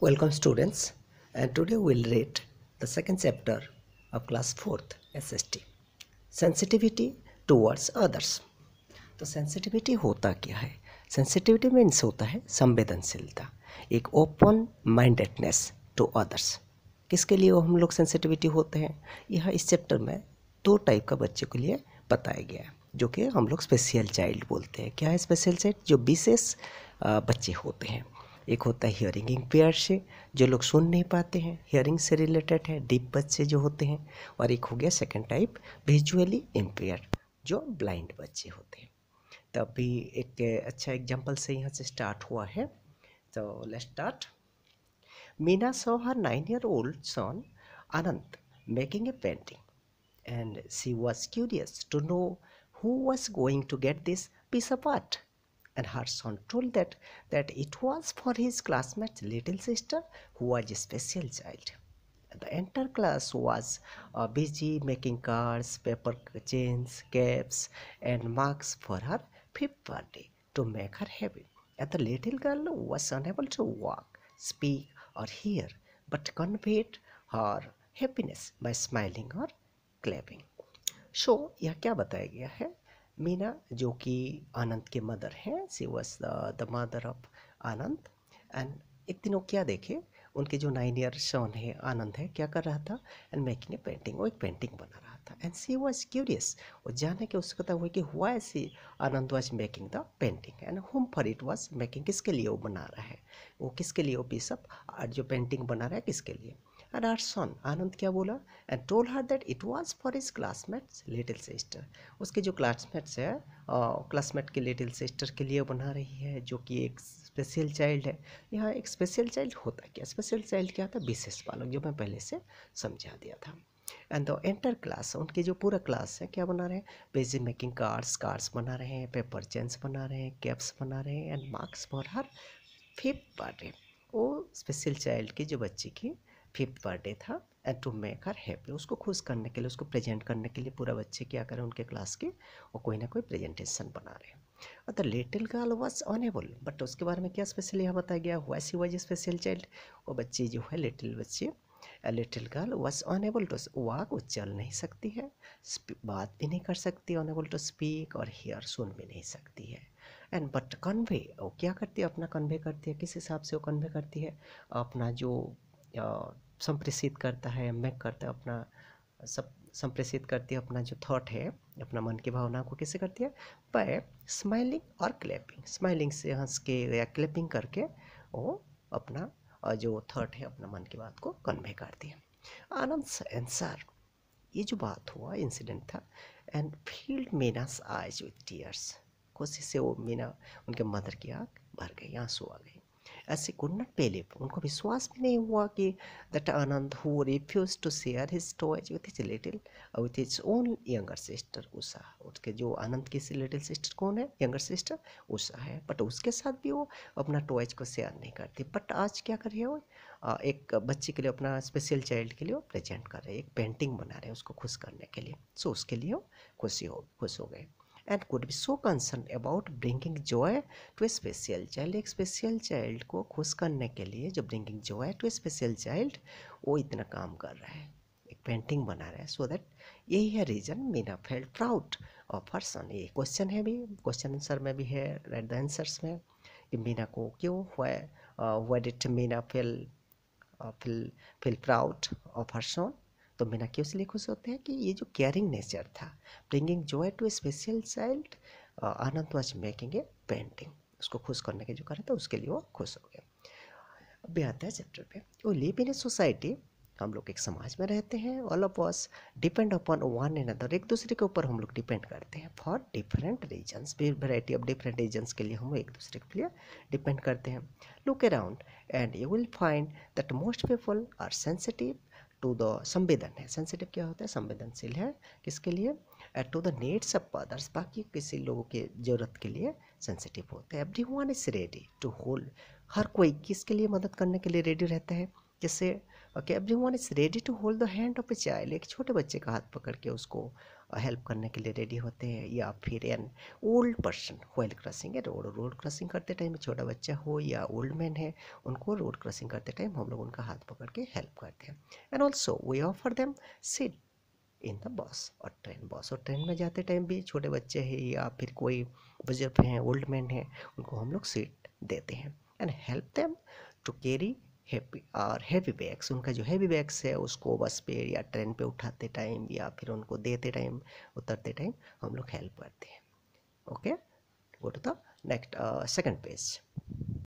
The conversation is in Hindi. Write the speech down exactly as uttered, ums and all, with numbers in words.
Welcome students, and today we will read the second chapter of class fourth S S T, sensitivity towards others. तो sensitivity होता क्या है? Sensitivity means होता है संवेदनशीलता, एक open mindedness to others. किसके लिए वो हम लोग sensitivity होते हैं? यह इस chapter में दो type का बच्चों के लिए बताया गया है, जो कि हम लोग special child बोलते हैं. क्या है special child? जो विशेष बच्चे होते हैं. एक होता है हियरिंग इम्पेयर्ड से, जो लोग सुन नहीं पाते हैं, हियरिंग से रिलेटेड है, डीप बच्चे जो होते हैं. और एक हो गया सेकंड टाइप, विजुअली इम्पेयर्ड, जो ब्लाइंड बच्चे होते हैं. तब भी एक अच्छा एग्जांपल से यहाँ से स्टार्ट हुआ है. तो let's start. Meena saw her nine year old son Anand making a painting and she was curious to know who was going to get this piece of art. And her son told that that it was for his classmate's little sister who was a special child. The entire class was uh, busy making cards, paper chains, caps, and marks for her fifth birthday to make her happy. And the little girl was unable to walk, speak, or hear, but conveyed her happiness by smiling or clapping. So, यह क्या बताया गया है? मीना जो कि आनंद के मदर हैं, she was the mother of Anand. And एक दिन वो क्या देखे, उनके जो नाइन ईयर सन है आनंद है, क्या कर रहा था? एंड मेकिंग ए पेंटिंग, वो एक पेंटिंग बना रहा था. एंड शी वाज क्यूरियस, वो जानने की उत्सुकता हुई कि why she Anand was making the painting and home for it was making. किसके लिए वो बना रहा है, वो किसके लिए वो पीस ऑफ आर्ट जो पेंटिंग बना रहा है किसके लिए? And her son आनंद क्या बोला? And told her that it was for his classmate's little sister. उसके जो क्लासमेट्स है, क्लासमेट के लिटिल सिस्टर के लिए बना रही है, जो कि एक स्पेशल चाइल्ड है. यहाँ एक स्पेशल चाइल्ड होता क्या? स्पेशल चाइल्ड क्या था? विशेष बालक, जो मैं पहले से समझा दिया था. एंड द एंटर क्लास, उनके जो पूरा क्लास है, क्या बना रहे हैं? बेजी मेकिंग कार्ड्स, कार्ड्स बना रहे हैं, पेपर चेंस बना रहे हैं, कैप्स बना रहे हैं, and marks for her fifth birthday. वो स्पेशल चाइल्ड के जो बच्चे की फिफ्थ बर्थडे था. And to make her happy, उसको खुश करने के लिए, उसको प्रेजेंट करने के लिए पूरा बच्चे क्या करें उनके क्लास के, और कोई ना कोई प्रेजेंटेशन बना रहे हैं. और the little girl was unable, but उसके बारे में क्या स्पेशली यहाँ बताया गया? Why she was special child, वो बच्चे जो है लिटिल बच्चे, little girl was unable to walk, वो चल नहीं सकती है, बात भी नहीं कर सकती, अनेबल टू स्पीक और हियर, सुन भी नहीं सकती है. एंड बट कन्वे, वो क्या करती है? अपना कन्वे करती है. किस हिसाब से वो कन्वे करती है? अपना जो संप्रेषित करता है, मैं करता है, अपना सब संप्रेषित करती है, अपना जो थॉट है, अपना मन की भावना को कैसे करती है? बाय स्माइलिंग और क्लैपिंग, स्माइलिंग से हंस के या क्लैपिंग करके वो अपना जो थॉट है, अपना मन की बात को कन्वे करती है. आनंद आंसर, ये जो बात हुआ इंसिडेंट था. And filled Meena's eyes with tears, खुशी से वो मीना उनके मदर की आँख भर गई, आंसू आ गई. ऐसे could not believe, उनको विश्वास भी नहीं हुआ कि that Anand who refused to share his toys with his little with his own younger sister Usha, उसके जो आनंद की little sister कौन है? younger sister उषा है, बट उसके साथ भी वो अपना टॉयज को शेयर नहीं करती. बट आज क्या कर रही है वो? एक बच्चे के लिए, अपना स्पेशल चाइल्ड के लिए वो प्रेजेंट कर रहे हैं, एक पेंटिंग बना रहे हैं उसको खुश करने के लिए. सो so, उसके लिए वो खुशी हो खुश हो गए. And could be so concerned about bringing joy to a special child. एक special child को खुश करने के लिए, जो bringing joy to a special child, वो इतना काम कर रहा है, एक पेंटिंग बना रहा है. So that यही है reason Meena felt proud of her son. ये क्वेश्चन है भी, क्वेश्चन आंसर में भी है, राइट द आंसर्स में, कि मीना को क्यों हुआ, why did Meena feel feel feel proud of her son. तो मीना क्यों इसलिए खुश होते हैं कि ये जो केयरिंग नेचर था, bringing joy to a special child. Anand was making a painting, उसको खुश करने के जो कर रहा था, उसके लिए वो खुश हो गए. अभी आता है चैप्टर पे. वो लिव इन ए सोसाइटी, हम लोग एक समाज में रहते हैं. All of us depend upon one and other, एक दूसरे के ऊपर हम लोग डिपेंड करते हैं. For different reasons, variety of different reasons के लिए हम एक दूसरे के लिए डिपेंड करते हैं. Look around and you will find that most people are sensitive to the, संवेदन है. सेंसिटिव क्या होता है? संवेदनशील है. किसके लिए? At to the needs of others, बाकी किसी लोगों के ज़रूरत के लिए सेंसिटिव होते हैं. Every one is ready to hold, हर कोई किसके लिए मदद करने के लिए रेडी रहता है? जैसे okay, every one is ready to hold the hand of a child, एक छोटे बच्चे का हाथ पकड़ के उसको हेल्प करने के लिए रेडी होते हैं, या फिर an old person while crossing है, रोड रोड क्रॉसिंग करते टाइम छोटा बच्चा हो या ओल्ड मैन है, उनको रोड क्रॉसिंग करते टाइम हम लोग उनका हाथ पकड़ के हेल्प करते हैं। And also we offer them seat in the bus और ट्रेन बस और ट्रेन में जाते टाइम भी छोटे बच्चे हैं या फिर कोई बुजुर्ग हैं, ओल्ड मैन हैं, उनको हम लोग सीट देते हैं। And help them to carry happy और हैवी बैग्स, उनका जो हैवी बैग्स है उसको बस पे या ट्रेन पे उठाते टाइम या फिर उनको देते टाइम, उतरते टाइम हम लोग हेल्प करते हैं। Okay, go to the next second page.